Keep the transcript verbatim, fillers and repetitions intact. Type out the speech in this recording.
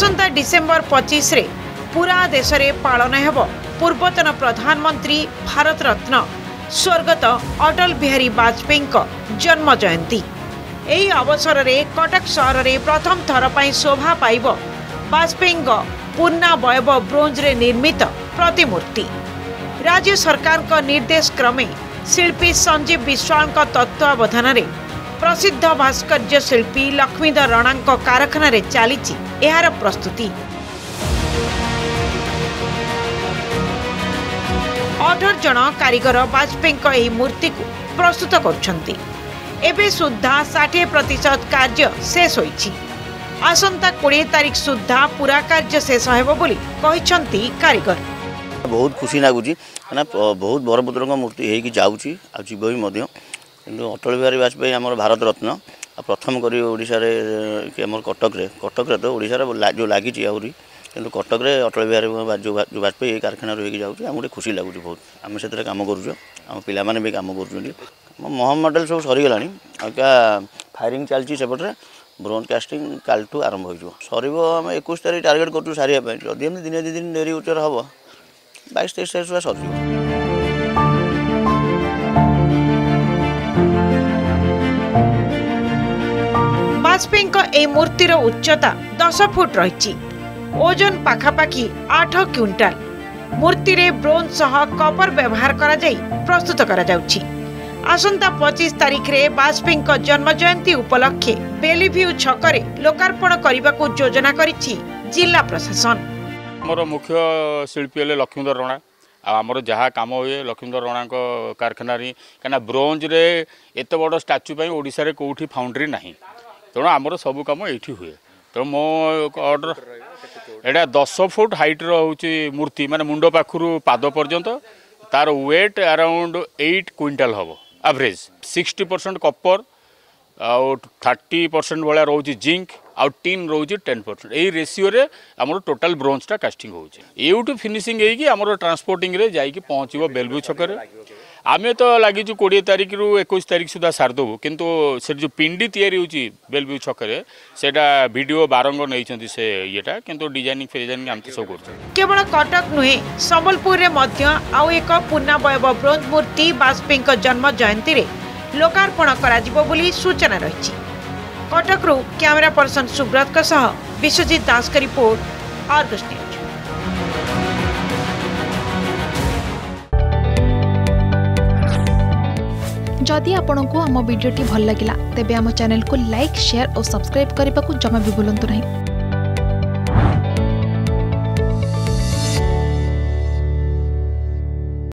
आसंता December पच्चीस रे पूरा देश में पालन हेबो पूर्वतन प्रधानमंत्री भारतरत्न स्वर्गत अटल बिहारी वाजपेयी जन्म जयंती। यही अवसर में कटक सहर में प्रथम थर पर शोभा पाइब वाजपेयी पूर्णावयव ब्रोंज रे निर्मित प्रतिमूर्ति। राज्य सरकार का निर्देश क्रमे शिल्पी संजीव विश्वाल तत्वावधान में प्रसिद्ध भास्कर्य शिल्पी लक्ष्मीधर राणा कारखाना रे चलीची यार प्रस्तुति। अठारह जन कारीगर वाजपेयी मूर्ति को प्रस्तुत करछंती। एबे सुधा साठ प्रतिशत कार्य शेष होईची। आसंता बीस तारीख सुधा पूरा कार्य शेष हेबो बोली कहिसंती कारीगर। बहुत खुशी लागुची ना बहुत बरपुत्र मूर्ति हेकी जाउची आ जीव भी अटल बिहारी वाजपेयी आम भारत रत्न प्रथम करी ओडिशा रे के आम कटक रे कटक रे तो ओडिशा रे जो लगी आहरी कि कटक रे अटल बिहारी वाजपेयी कारखाना रही जाऊँगी आम गोटे खुशी लगुच बहुत आम से कम करूँ आम पाने भी कम कर महमडल सब सरीगला क्या फायरिंग चलती सेपटे ब्रोडकास्टिंग काल ठूँ आरंभ हो सर आम एक तारीख टार्गेट करूँ सारे जदि एम दिन दुई दिन डेरी उच्चर हम बैश तेईस तारीख सुधा सर। वाजपेयी मूर्तिर उच्चता दस फुट रही ओजन पाखापाखि आठ क्विंटाल। मूर्ति रे ब्रोंज सह कपर व्यवहार करा जाई प्रस्तुत करा जाउची। आसंता पच्चीस तारीख रे वाजपेयी जन्म जयंती उपलक्षे बेलीभ्यू छकरे लोकार्पण करने को योजना करिछि जिला प्रशासन। हमर मुख्य शिल्पी हेले लक्ष्मीधर राणा आमर जहाँ कम हुए लक्ष्मीधर राणा कारखाना क्या ब्रोंज रे एत बड़ स्टाच्यू पर ओडिशा रे कोठी फाउंड्री नाही तेणु आमर सब कम ये हुए तेणु मो अर्डर एटा दस फुट हाइट रोचे मूर्ति माने मुंड पाखु पाद पर्यंत तार वेट अराउंड एट क्विंटाल हम एवरेज सिक्सटी परसेंट कपर आउ थर्टी परसेंट भाया रोचे जिंक आउ टीन रोचे टेन परसेंट यही रेसीो रे आम टोटाल ब्रोंजटा कास्टिंग होउटू फिनिशिंग होमर ट्रांसपोर्टिंग जाकि पहुँचो बेलभू छकर आमे तो लगी कोड़े तारीख रु एक तारीख सुधा सारदेबू किंतु से जो पिंडी याची बेलव्यू छकरे से भिडियो बारंग नहीं से येटा किंतु डिजाइनिंग फिजाइनिंग आम सब कर केवल कटक नुहे संबलपुर एक पूर्णावयव ब्रोंज मूर्ति वाजपेयी जन्म जयंती लोकार्पण कर सूचना रही। कटकरू कैमेरा पर्सन सुब्रत विश्वजीत दास का रिपोर्ट आर्गस। जदि आपंक आम भिड्टे भल लगा तेब आम चैनल को लाइक शेयर और सब्सक्राइब करने को जमा भी भूलु नहीं।